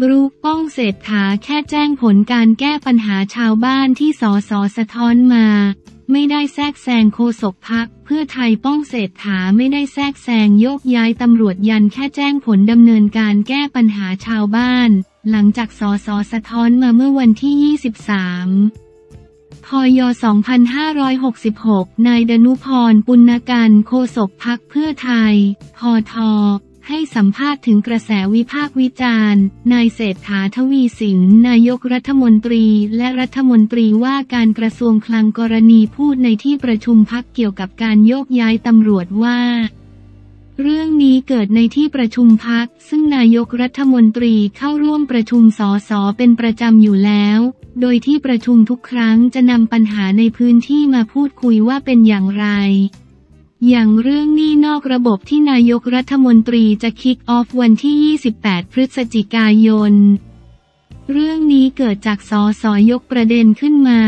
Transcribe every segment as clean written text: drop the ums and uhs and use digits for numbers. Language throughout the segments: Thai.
บรูค ป้องเศรษฐาแค่แจ้งผลการแก้ปัญหาชาวบ้านที่สส.สะท้อนมาไม่ได้แทรกแซงโฆษกพรรคเพื่อไทยป้องเศรษฐาไม่ได้แทรกแซงโยกย้ายตำรวจยันแค่แจ้งผลดำเนินการแก้ปัญหาชาวบ้านหลังจากสส.สะท้อนมาเมื่อวันที่ 23พ.ย. 2566 นายดนุพร ปุณกันต์ โฆษกพรรคเพื่อไทย พท.ให้สัมภาษณ์ถึงกระแสวิพากษ์วิจารณ์นายเศรษฐา ทวีสิน นายกรัฐมนตรีและรัฐมนตรีว่าการกระทรวงคลังกรณีพูดในที่ประชุมพรรคเกี่ยวกับการโยกย้ายตำรวจว่าเรื่องนี้เกิดในที่ประชุมพรรคซึ่งนายกรัฐมนตรีเข้าร่วมประชุมสส.เป็นประจำอยู่แล้วโดยที่ประชุมทุกครั้งจะนำปัญหาในพื้นที่มาพูดคุยว่าเป็นอย่างไรอย่างเรื่องหนี้นอกระบบที่นายกรัฐมนตรีจะคิกออฟวันที่ 28 พฤศจิกายนเรื่องนี้เกิดจากสส.ยกประเด็นขึ้นมา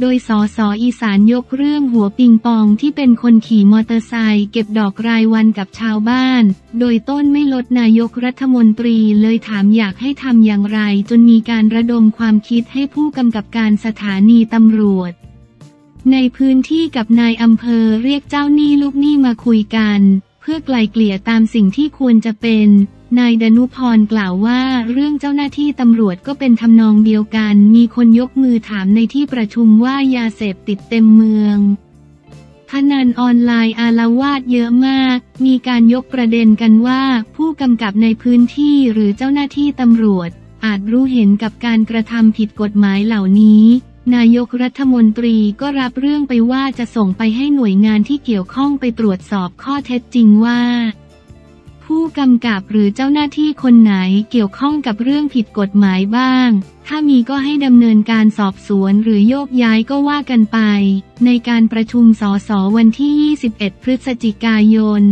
โดยสส.อีสานยกเรื่องหัวปิงปองที่เป็นคนขี่มอเตอร์ไซค์เก็บดอกรายวันกับชาวบ้านโดยต้นไม่ลดนายกรัฐมนตรีเลยถามอยากให้ทำอย่างไรจนมีการระดมความคิดให้ผู้กำกับการสถานีตำรวจในพื้นที่กับนายอำเภอเรียกเจ้าหนี้ลูกหนี้มาคุยกันเพื่อไกล่เกลี่ยตามสิ่งที่ควรจะเป็นนายดนุพรกล่าวว่าเรื่องเจ้าหน้าที่ตำรวจก็เป็นทำนองเดียวกันมีคนยกมือถามในที่ประชุมว่ายาเสพติดเต็มเมืองพนันออนไลน์อาละวาดเยอะมากมีการยกประเด็นกันว่าผู้กำกับในพื้นที่หรือเจ้าหน้าที่ตำรวจอาจรู้เห็นกับการกระทำผิดกฎหมายเหล่านี้นายกรัฐมนตรีก็รับเรื่องไปว่าจะส่งไปให้หน่วยงานที่เกี่ยวข้องไปตรวจสอบข้อเท็จจริงว่าผู้กำกับหรือเจ้าหน้าที่คนไหนเกี่ยวข้องกับเรื่องผิดกฎหมายบ้างถ้ามีก็ให้ดำเนินการสอบสวนหรือโยกย้ายก็ว่ากันไปในการประชุมสส.วันที่ 21 พฤศจิกายน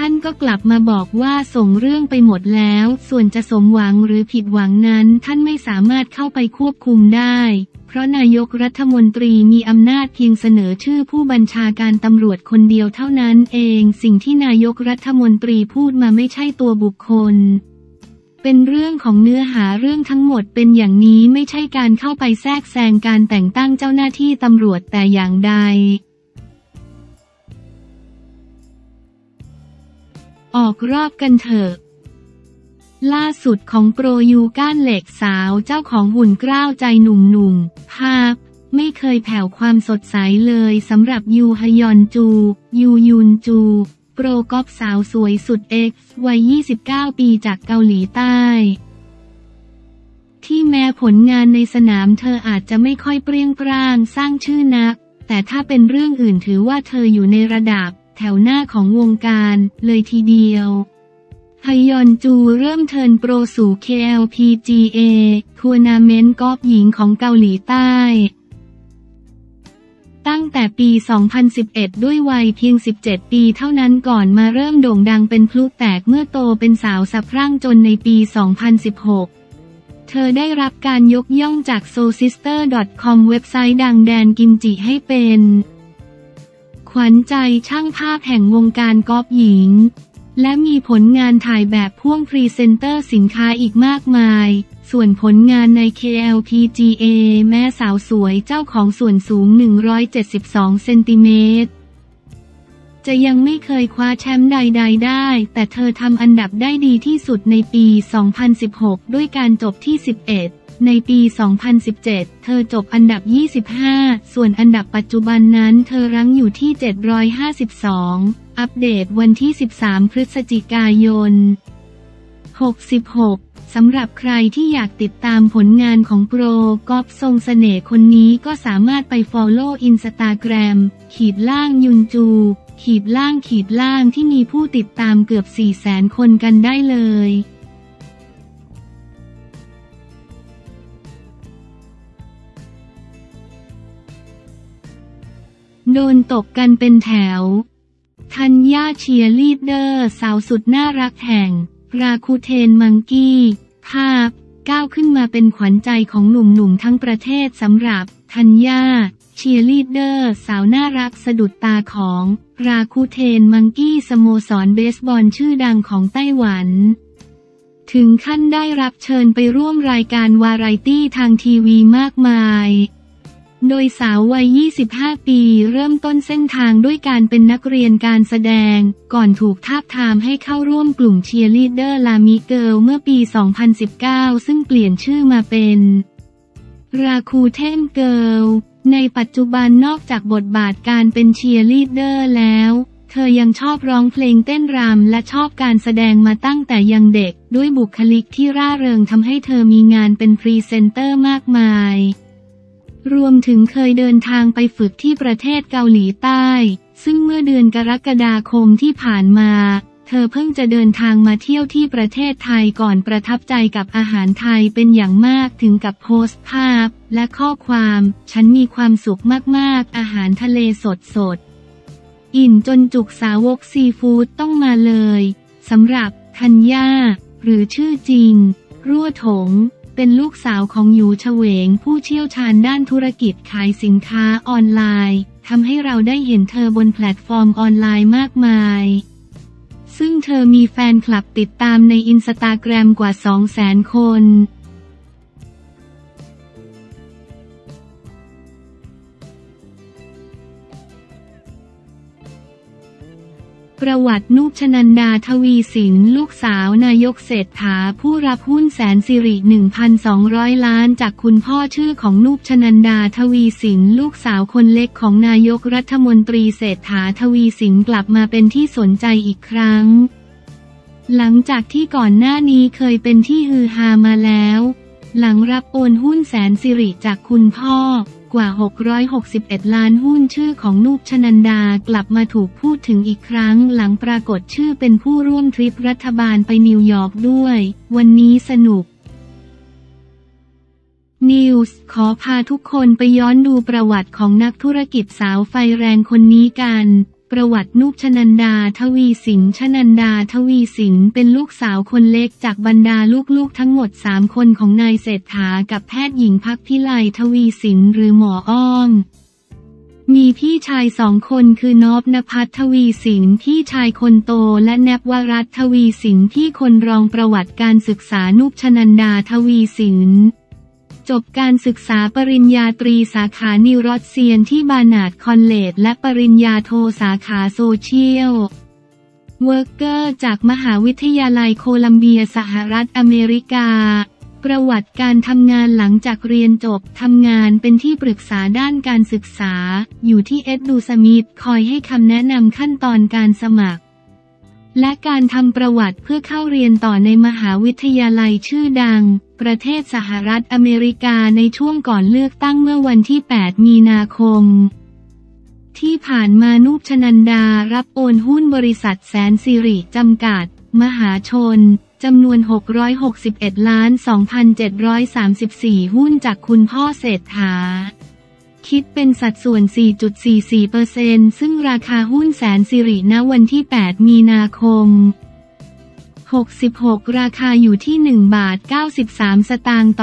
ท่านก็กลับมาบอกว่าส่งเรื่องไปหมดแล้วส่วนจะสมหวังหรือผิดหวังนั้นท่านไม่สามารถเข้าไปควบคุมได้เพราะนายกรัฐมนตรีมีอำนาจเพียงเสนอชื่อผู้บัญชาการตำรวจคนเดียวเท่านั้นเองสิ่งที่นายกรัฐมนตรีพูดมาไม่ใช่ตัวบุคคลเป็นเรื่องของเนื้อหาเรื่องทั้งหมดเป็นอย่างนี้ไม่ใช่การเข้าไปแทรกแซงการแต่งตั้งเจ้าหน้าที่ตำรวจแต่อย่างใดออกรอบกันเถอะล่าสุดของโปรยูก้านเหล็กสาวเจ้าของหุ่นกล้าวใจหนุ่มๆภาพไม่เคยแผ่วความสดใสเลยสำหรับยูฮยอนจูยูยุนจูโปรกอล์ฟสาวสวยสุดXวัย 29 ปีจากเกาหลีใต้ที่แม้ผลงานในสนามเธออาจจะไม่ค่อยเปรี้ยงปร้างสร้างชื่อนักแต่ถ้าเป็นเรื่องอื่นถือว่าเธออยู่ในระดับแถวหน้าของวงการเลยทีเดียวฮยอนจูเริ่มเทิร์นโปรสู่ KLPGA ทัวร์นาเมนต์กอล์ฟหญิงของเกาหลีใต้ตั้งแต่ปี 2011 ด้วยวัยเพียง 17 ปีเท่านั้นก่อนมาเริ่มโด่งดังเป็นพลุแตกเมื่อโตเป็นสาวสะพรั่งจนในปี 2016 เธอได้รับการยกย่องจาก So Sister .com เว็บไซต์ดังแดนกิมจิให้เป็นขวัญใจช่างภาพแห่งวงการกอล์ฟหญิงและมีผลงานถ่ายแบบพ่วงพรีเซนเตอร์สินค้าอีกมากมายส่วนผลงานใน KLPGA แม่สาวสวยเจ้าของส่วนสูง172 เซนติเมตรจะยังไม่เคยคว้าแชมป์ใดๆได้แต่เธอทำอันดับได้ดีที่สุดในปี 2016 ด้วยการจบที่ 11ในปี 2017 เธอจบอันดับ 25 ส่วนอันดับปัจจุบันนั้นเธอรั้งอยู่ที่ 752 อัปเดตวันที่ 13 พฤศจิกายน 66 สำหรับใครที่อยากติดตามผลงานของโปรกอล์ฟทรงเสน่ห์คนนี้ก็สามารถไป follow Instagram _yuenju__ ที่มีผู้ติดตามเกือบ 400,000 คนกันได้เลยโดนตกกันเป็นแถวธัญญาเชียร์ลีดเดอร์สาวสุดน่ารักแห่งราคูเทนมังกี้ภาพก้าวขึ้นมาเป็นขวัญใจของหนุ่มๆทั้งประเทศสำหรับธัญญาเชียร์ลีดเดอร์สาวน่ารักสะดุดตาของราคูเทนมังกี้สโมสรเบสบอลชื่อดังของไต้หวันถ ถึงขั้นได้รับเชิญไปร่วมรายการวาไรตี้ทางทีวีมากมายโดยสาววัย 25 ปีเริ่มต้นเส้นทางด้วยการเป็นนักเรียนการแสดงก่อนถูกทาบทามให้เข้าร่วมกลุ่มเชียร์ลีดเดอร์ลามิเกิลเมื่อปี 2019 ซึ่งเปลี่ยนชื่อมาเป็นราคูเทนเกิลในปัจจุบันนอกจากบทบาทการเป็นเชียร์ลีดเดอร์แล้วเธอยังชอบร้องเพลงเต้นรำและชอบการแสดงมาตั้งแต่ยังเด็กด้วยบุคลิกที่ร่าเริงทำให้เธอมีงานเป็นพรีเซนเตอร์มากมายรวมถึงเคยเดินทางไปฝึกที่ประเทศเกาหลีใต้ซึ่งเมื่อเดือนกรกฎาคมที่ผ่านมาเธอเพิ่งจะเดินทางมาเที่ยวที่ประเทศไทยก่อนประทับใจกับอาหารไทยเป็นอย่างมากถึงกับโพสต์ภาพและข้อความฉันมีความสุขมากๆอาหารทะเลสดๆอิ่มจนจุกสาวกซีฟู้ดต้องมาเลยสำหรับธัญญาหรือชื่อจริงรั่วถงเป็นลูกสาวของหยูเฉวงผู้เชี่ยวชาญด้านธุรกิจขายสินค้าออนไลน์ทำให้เราได้เห็นเธอบนแพลตฟอร์มออนไลน์มากมายซึ่งเธอมีแฟนคลับติดตามในอินสตาแกรมกว่า 200,000 คนประวัตินุช นันดา ทวีสินลูกสาวนายกเศรษฐาผู้รับหุ้นแสนสิริ 1,200 ล้านจากคุณพ่อชื่อของนุช นันดา ทวีสินลูกสาวคนเล็กของนายกรัฐมนตรีเศรษฐาทวีสินกลับมาเป็นที่สนใจอีกครั้งหลังจากที่ก่อนหน้านี้เคยเป็นที่ฮือฮามาแล้วหลังรับโอนหุ้นแสนสิริจากคุณพ่อกว่า661ล้านหุ้นชื่อของนุช นันดากลับมาถูกพูดถึงอีกครั้งหลังปรากฏชื่อเป็นผู้ร่วมทริปรัฐบาลไปนิวยอร์กด้วยวันนี้สนุกนิวส์ขอพาทุกคนไปย้อนดูประวัติของนักธุรกิจสาวไฟแรงคนนี้กันประวัตินุช นันดา ทวีสินชนันดา ทวีสินเป็นลูกสาวคนเล็กจากบรรดาลูกๆทั้งหมด3คนของนายเศรษฐากับแพทย์หญิงภักพิไล ทวีสินหรือหมออ้อมมีพี่ชาย2คนคือนพณภัทร ทวีสินพี่ชายคนโตและแนบวรัตน์ ทวีสินพี่คนรองประวัติการศึกษานุช นันดา ทวีสินจบการศึกษาปริญญาตรีสาขานิวโรเซียนที่บานาร์ดคอนเลจและปริญญาโทสาขาโซเชียลเวิร์กเกอร์จากมหาวิทยาลัยโคลัมเบียสหรัฐอเมริกาประวัติการทำงานหลังจากเรียนจบทำงานเป็นที่ปรึกษาด้านการศึกษาอยู่ที่เอ็ดดูสมิธคอยให้คำแนะนำขั้นตอนการสมัครและการทำประวัติเพื่อเข้าเรียนต่อในมหาวิทยาลัยชื่อดังประเทศสหรัฐอเมริกาในช่วงก่อนเลือกตั้งเมื่อวันที่ 8 มีนาคมที่ผ่านมานุช นันดารับโอนหุ้นบริษัทแสนสิริจำกัดมหาชนจำนวน 661 ล้าน 2,734 หุ้นจากคุณพ่อเศรษฐาคิดเป็นสัดส่วน 4.44% ซึ่งราคาหุ้นแสนสิริณวันที่ 8 มีนาคม 66ราคาอยู่ที่1.93 บาท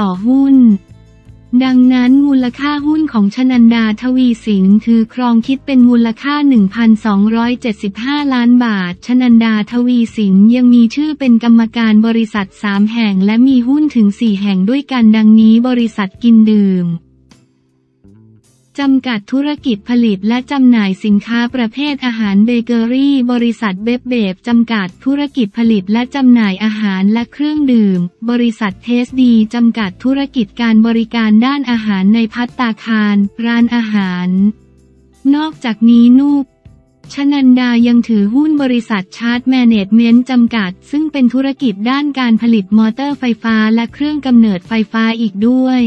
ต่อหุ้นดังนั้นมูลค่าหุ้นของชนันดา ทวีสินถือครองคิดเป็นมูลค่า 1,275 ล้านบาทชนันดา ทวีสินยังมีชื่อเป็นกรรมการบริษัท3แห่งและมีหุ้นถึง4แห่งด้วยกันดังนี้บริษัทกินดื่มจำกัดธุรกิจผลิตและจำหน่ายสินค้าประเภทอาหารเบเกอรี่บริษัทเบฟเบฟจำกัดธุรกิจผลิตและจำหน่ายอาหารและเครื่องดื่มบริษัทเทสดีจำกัดธุรกิจการบริการด้านอาหารในภัตตาคารร้านอาหารนอกจากนี้นุช นันดายังถือหุ้นบริษัทชาร์จแมเนจเมนต์จำกัดซึ่งเป็นธุรกิจด้านการผลิตมอเตอร์ไฟฟ้าและเครื่องกำเนิดไฟฟ้าอีกด้วย